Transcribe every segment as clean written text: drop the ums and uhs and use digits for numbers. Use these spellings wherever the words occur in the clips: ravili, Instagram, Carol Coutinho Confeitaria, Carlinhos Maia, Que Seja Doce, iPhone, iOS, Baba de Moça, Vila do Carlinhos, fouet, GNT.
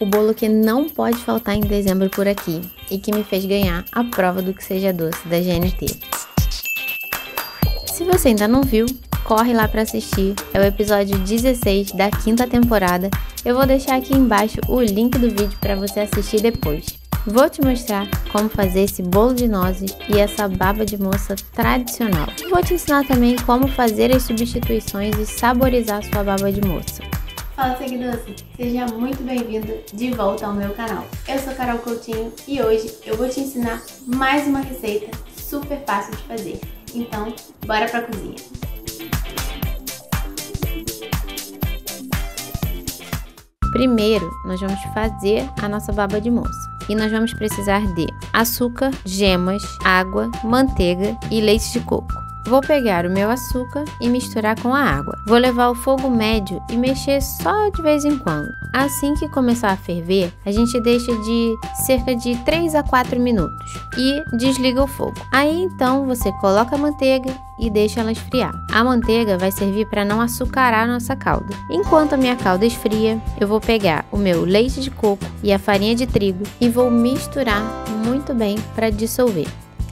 o bolo que não pode faltar em dezembro por aqui e que me fez ganhar a prova do Que Seja Doce da GNT. Se você ainda não viu, corre lá para assistir, é o episódio 16 da 5ª temporada. Eu vou deixar aqui embaixo o link do vídeo para você assistir depois. Vou te mostrar como fazer esse bolo de nozes e essa baba de moça tradicional. Vou te ensinar também como fazer as substituições e saborizar sua baba de moça. Fala, Doce! Seja muito bem-vindo de volta ao meu canal. Eu sou Carol Coutinho e hoje eu vou te ensinar mais uma receita super fácil de fazer. Então, bora pra cozinha! Primeiro, nós vamos fazer a nossa baba de moça. E nós vamos precisar de açúcar, gemas, água, manteiga e leite de coco. Vou pegar o meu açúcar e misturar com a água. Vou levar ao fogo médio e mexer só de vez em quando. Assim que começar a ferver, a gente deixa de cerca de 3 a 4 minutos e desliga o fogo. Aí então você coloca a manteiga e deixa ela esfriar. A manteiga vai servir para não açucarar a nossa calda. Enquanto a minha calda esfria, eu vou pegar o meu leite de coco e a farinha de trigo e vou misturar muito bem para dissolver.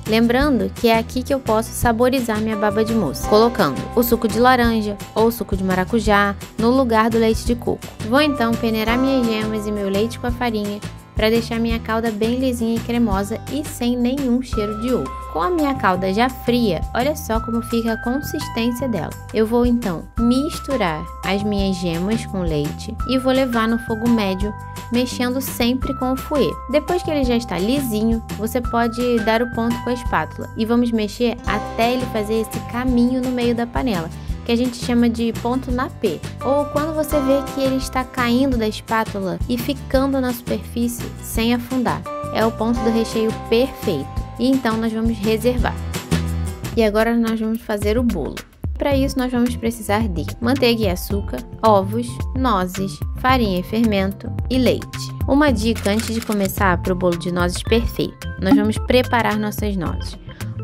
Lembrando que é aqui que eu posso saborizar minha baba de moça, colocando o suco de laranja ou suco de maracujá no lugar do leite de coco. Vou então peneirar minhas gemas e meu leite com a farinha para deixar minha calda bem lisinha e cremosa e sem nenhum cheiro de ovo. Com a minha calda já fria, olha só como fica a consistência dela. Eu vou então misturar as minhas gemas com leite e vou levar no fogo médio, mexendo sempre com o fouet. Depois que ele já está lisinho, você pode dar o ponto com a espátula e vamos mexer até ele fazer esse caminho no meio da panela, que a gente chama de ponto na P. Ou quando você vê que ele está caindo da espátula e ficando na superfície sem afundar. É o ponto do recheio perfeito. E então nós vamos reservar. E agora nós vamos fazer o bolo. Para isso nós vamos precisar de manteiga e açúcar, ovos, nozes, farinha e fermento e leite. Uma dica antes de começar para o bolo de nozes perfeito. Nós vamos preparar nossas nozes.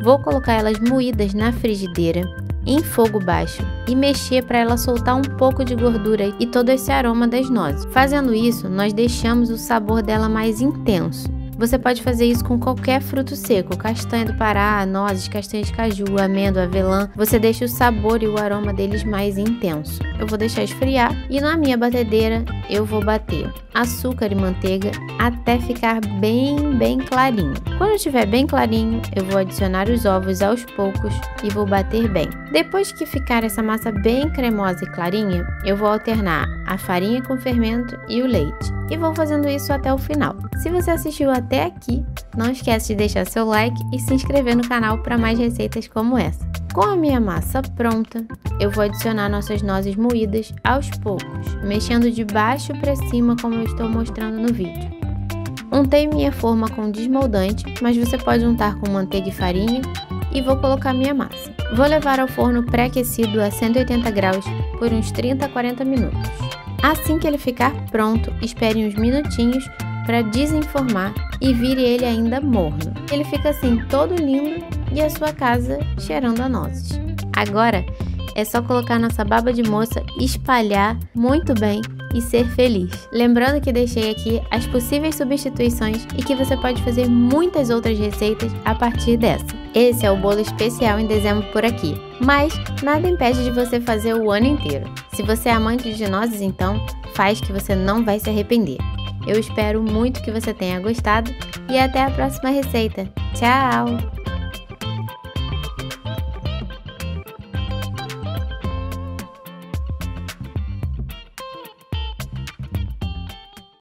Vou colocar elas moídas na frigideira em fogo baixo e mexer para ela soltar um pouco de gordura e todo esse aroma das nozes. Fazendo isso, nós deixamos o sabor dela mais intenso. Você pode fazer isso com qualquer fruto seco, castanha do Pará, nozes, castanha de caju, amêndoa, avelã. Você deixa o sabor e o aroma deles mais intenso. Eu vou deixar esfriar e na minha batedeira eu vou bater açúcar e manteiga até ficar bem clarinho. Quando estiver bem clarinho, eu vou adicionar os ovos aos poucos e vou bater bem. Depois que ficar essa massa bem cremosa e clarinha, eu vou alternar a farinha com o fermento e o leite. E vou fazendo isso até o final. Se você assistiu até aqui, não esquece de deixar seu like e se inscrever no canal para mais receitas como essa. Com a minha massa pronta, eu vou adicionar nossas nozes moídas aos poucos, mexendo de baixo para cima como eu estou mostrando no vídeo. Untei minha forma com desmoldante, mas você pode untar com manteiga e farinha, e vou colocar minha massa. Vou levar ao forno pré-aquecido a 180 graus por uns 30 a 40 minutos. Assim que ele ficar pronto, espere uns minutinhos para desenformar e vire ele ainda morno. Ele fica assim todo lindo e a sua casa cheirando a nozes. Agora é só colocar nossa baba de moça, espalhar muito bem e ser feliz. Lembrando que deixei aqui as possíveis substituições e que você pode fazer muitas outras receitas a partir dessa. Esse é o bolo especial em dezembro por aqui, mas nada impede de você fazer o ano inteiro. Se você é amante de nozes, então faz que você não vai se arrepender. Eu espero muito que você tenha gostado e até a próxima receita. Tchau!